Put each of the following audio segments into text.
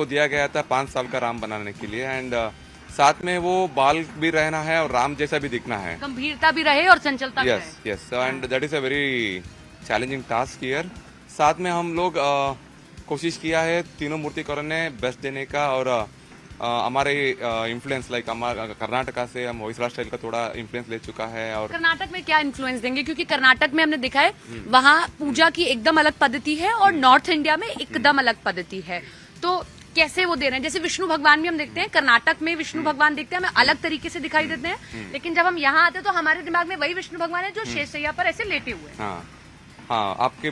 उनको दिया गया था 5 साल का राम बनाने के लिए। एंड साथ में वो बाल भी रहना है और राम जैसा भी दिखना है, गंभीरता भी रहे और चंचलता भी। Yes yes, and that is a very challenging task here. साथ में हम लोग कोशिश किया है तीनों मूर्तिकारों ने बेस्ट देने का, और हमारे इन्फ्लुएंस लाइक हमारा कर्नाटका से हम होयसला स्टाइल का थोड़ा इन्फ्लुएंस ले चुका है। और कर्नाटक में क्या इन्फ्लुएंस देंगे, क्योंकि कर्नाटक में हमने देखा है वहाँ पूजा की एकदम अलग पद्धति है और नॉर्थ इंडिया में एकदम अलग पद्धति है, तो कैसे वो दे रहे हैं। जैसे विष्णु भगवान भी हम देखते हैं, कर्नाटक में विष्णु भगवान देखते हैं हमें अलग तरीके से दिखाई देते हैं, लेकिन जब हम यहाँ आते हैं तो हमारे दिमाग में वही विष्णु भगवान है जो शेषैया पर ऐसे लेटे हुए हैं। हाँ, आपके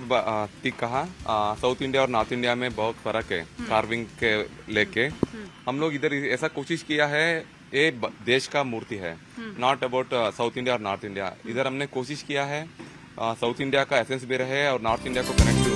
ठीक कहा, साउथ इंडिया और नॉर्थ इंडिया में बहुत फर्क है कार्विंग के लेके। हम लोग इधर ऐसा कोशिश किया है, ये देश का मूर्ति है, नॉट अबाउट साउथ इंडिया और नॉर्थ इंडिया। इधर हमने कोशिश किया है साउथ इंडिया का एसेंस भी रहे और नॉर्थ इंडिया को कनेक्ट